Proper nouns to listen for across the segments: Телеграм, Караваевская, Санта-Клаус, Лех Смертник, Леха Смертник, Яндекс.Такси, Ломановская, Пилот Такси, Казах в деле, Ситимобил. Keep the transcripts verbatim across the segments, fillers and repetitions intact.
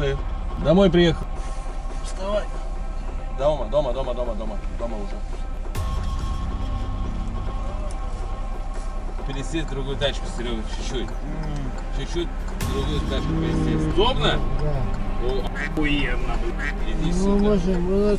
приехали. Домой приехал. Вставай. Дома, дома, дома, дома, дома. Дома уже. Пересесть в другую тачку, Серега, чуть-чуть. Чуть-чуть в другую тачку пересесть. Удобно? Да. Охуенно. Иди сюда. Мы можем, у нас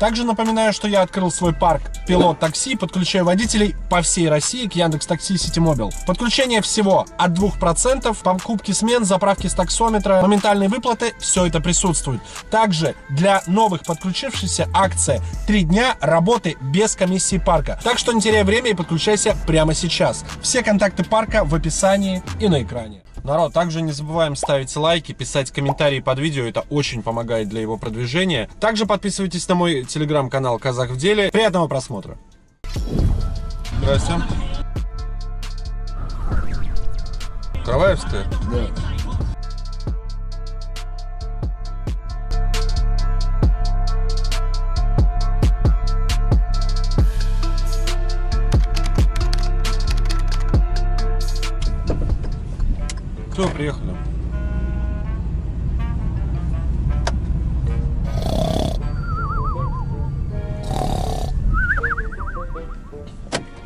Также напоминаю, что я открыл свой парк «Пилот Такси», подключая водителей по всей России к Яндекс.Такси и Ситимобил. Подключение всего от двух процентов, покупки смен, заправки с таксометра, моментальные выплаты – все это присутствует. Также для новых подключившихся акция «три дня работы без комиссии парка». Так что не теряй время и подключайся прямо сейчас. Все контакты парка в описании и на экране. Народ, также не забываем ставить лайки, писать комментарии под видео, это очень помогает для его продвижения. Также подписывайтесь на мой телеграм-канал «Казах в деле». Приятного просмотра! Здравствуйте. Караваевская? Да. Кто приехали?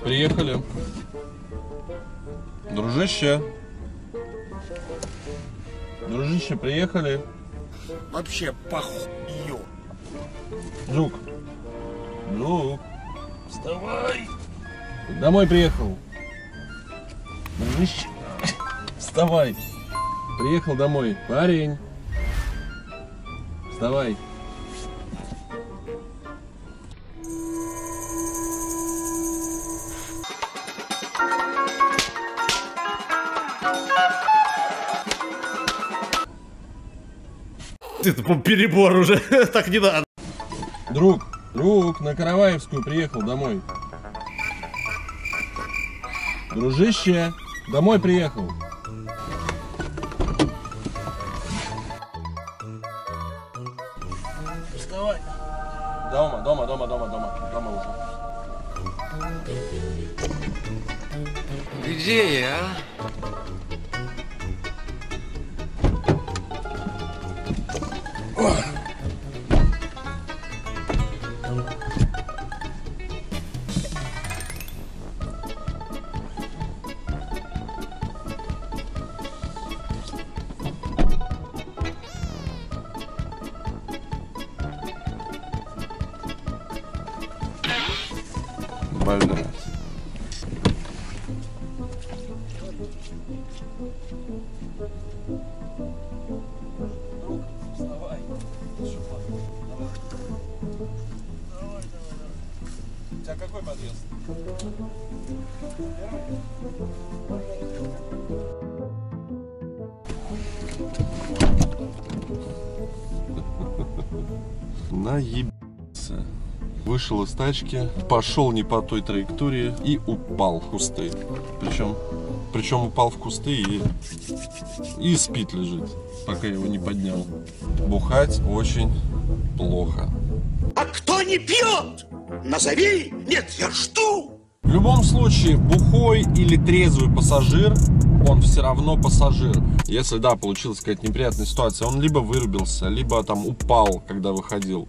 Приехали. Дружище. Дружище, приехали. Вообще похую. Жук. Жук. Вставай. Домой приехал. Дружище. Вставай. Приехал домой. Парень. Вставай. Это по перебор уже. Так не надо. Друг, друг, на Караваевскую приехал домой. Дружище, домой приехал. Вставай. Дома, дома, дома, дома, дома, дома уже. Где я? Больно. Вставай. У тебя какой подъезд? Наебаться. Вышел из тачки, пошел не по той траектории и упал в кусты. Причем, причем упал в кусты и, и спит лежит, пока его не поднял. Бухать очень плохо. А кто не пьет? Назови! Нет, я жду! В любом случае, бухой или трезвый пассажир, он все равно пассажир. Если, да, получилась какая-то неприятная ситуация, он либо вырубился, либо там упал, когда выходил.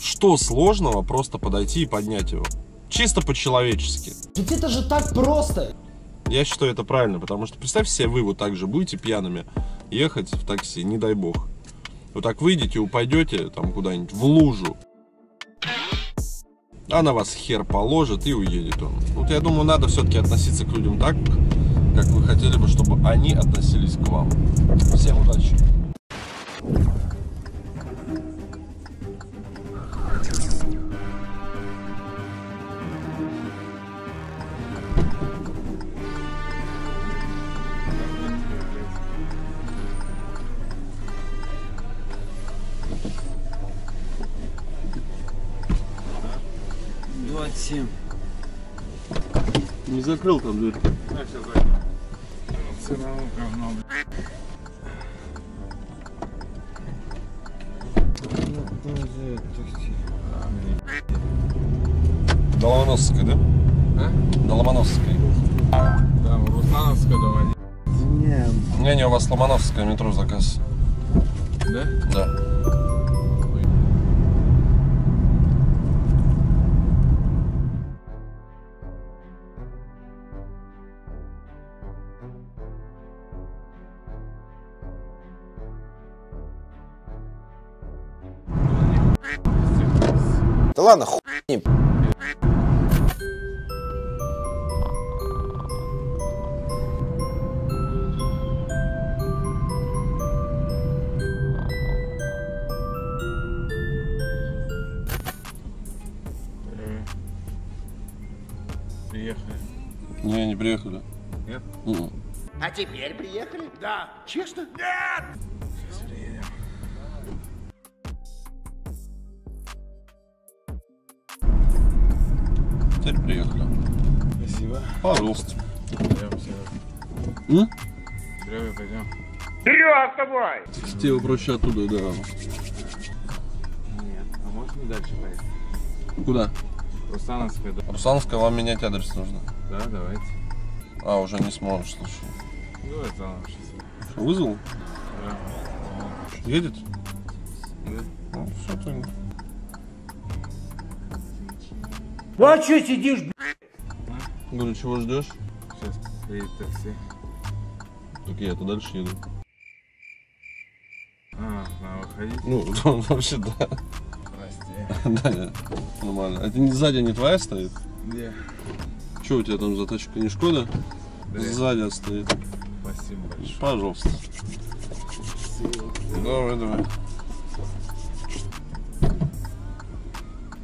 Что сложного просто подойти и поднять его? Чисто по-человечески. Ведь это же так просто. Я считаю это правильно, потому что представь себе, вы вот так же будете пьяными ехать в такси, не дай бог. Вот так выйдете, упадете там куда-нибудь в лужу. А на вас хер положит и уедет он. Вот я думаю, надо все-таки относиться к людям так, как вы хотели бы, чтобы они относились к вам. Всем удачи. двадцать семь. Не закрыл там дверь. Я все закрыл. Все равно говно, блядь. До Ломановской, да? А? До Ломановской. Там Русановская давай. Нет. Не, не, у вас Ломановская, метро заказ. Да? Да. Да ладно, хуй не... Приехали. Не, не приехали. Нет? Нет. А теперь приехали? Да. Честно? Нет! Сейчас приедем. Теперь приехали. Спасибо. Пожалуйста. Берем, Серега, пойдем. Серега, с тобой! С тебя проще оттуда, да. Нет, а можно дальше поехать? Куда? Русановская, да. Русановская, вам менять адрес нужно. Да, давайте. А, уже не сможешь, слушай. Давай, там сейчас. Что, вызвал? Да. Едет? Да. Ну, все, ты... Ну а че сидишь, блядь? Говорю, чего ждешь? Сейчас едет такси. Так я-то дальше еду. А, надо выходить? Ну, вообще, да. Да, да, нормально. А ты сзади не твоя стоит? Не. Че у тебя там за тачка, не Шкода? Да. Сзади стоит. Спасибо большое. Пожалуйста. Спасибо. Давай, давай.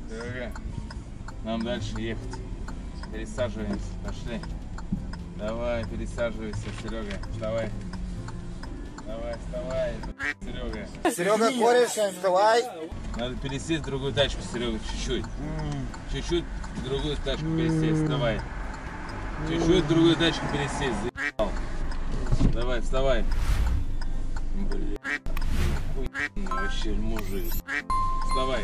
Дорога, нам дальше ехать. Пересаживаемся, пошли. Давай, пересаживайся, Серега. Давай. Давай, вставай, Серега. Серега, кореш, вставай. Надо пересесть в другую тачку, Серега, чуть-чуть. Чуть-чуть в другую тачку пересесть, вставай. Чуть-чуть в другую тачку пересесть, заебал. Давай, вставай. Блин, охуенный вообще мужик. Вставай.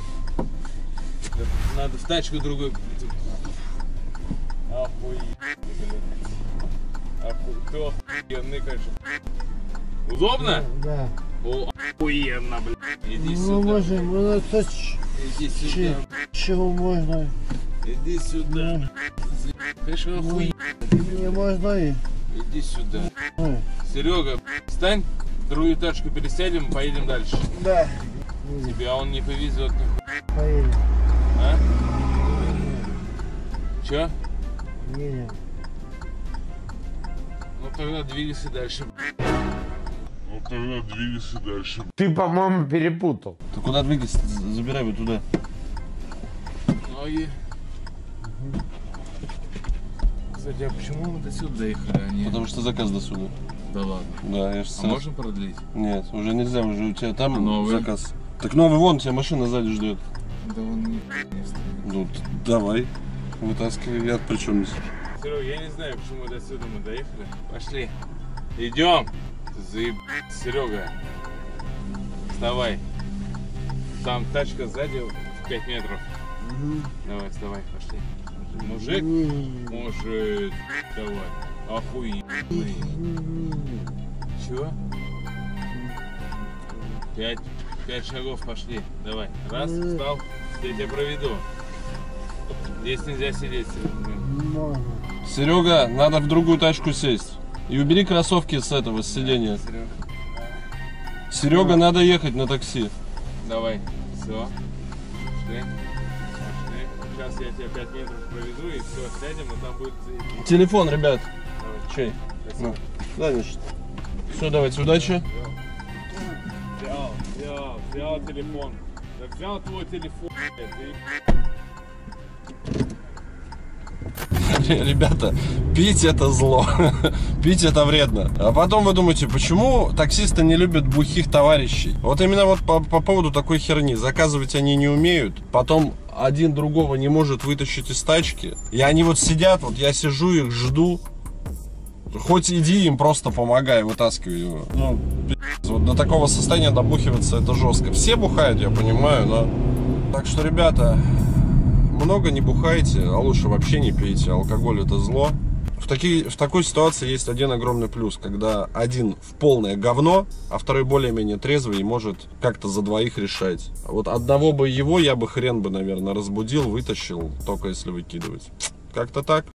Надо в тачку другую. Охуенный, блин. Охуенный, кто охуенный, конечно. Удобно? Да. О, охуенно, блядь. Иди сюда. Мы можем, у нас тут Иди сюда. Чего можно? Иди сюда. Конечно, охуенно. Не можно и. Иди сюда. Серега, встань, другую тачку пересядем, поедем дальше. Да. Тебя он не повезет. Поедем. А? Че? Не. Ну тогда двигайся дальше. Тогда двигайся дальше. Ты, по-моему, перепутал. Ты куда двигайся? Забирай его туда. Ноги. Угу. Кстати, а почему мы до сюда доехали? А не... Потому что заказ до сюда. Да ладно. Да, я же сразу... А можно продлить? Нет, уже нельзя, уже у тебя там новый заказ. Так новый вон, тебя машина сзади ждет. Да он не, не стоит. Ну давай, вытаскивай, я при чем несу. Серега, я не знаю, почему мы до сюда мы доехали. Пошли. Идем. Заеб... Серега, вставай. Там тачка сзади в пять метров. Угу. Давай, вставай, пошли. Мужик, мужик, давай. Охуенный. Чего? Пять, пять шагов пошли. Давай, раз, встал, я тебя проведу. Здесь нельзя сидеть. Серега, надо в другую тачку сесть. И убери кроссовки с этого, с сиденья. Серега, Серега надо ехать на такси. Давай, все. Пошли. Пошли. Сейчас я тебя пять метров проведу и все, сядем, и там будет... Телефон, ребят. Давай. Чей? Ну. Да, значит. Все, давайте, удачи. Взял, взял, взял телефон. Да взял твой телефон. Ребята, пить это зло, пить это вредно. А потом вы думаете, почему таксисты не любят бухих товарищей? Вот именно вот по, по поводу такой херни. Заказывать они не умеют, потом один другого не может вытащить из тачки. И они вот сидят, вот я сижу их жду. Хоть иди им просто помогай, вытаскивай его. Ну, вот до такого состояния добухиваться это жестко. Все бухают, я понимаю, но... Так что, ребята, много не бухайте, а лучше вообще не пейте. Алкоголь это зло. В, такие, в такой ситуации есть один огромный плюс, когда один в полное говно, а второй более-менее трезвый и может как-то за двоих решать. Вот одного бы его я бы хрен бы, наверное, разбудил, вытащил, только если выкидывать. Как-то так.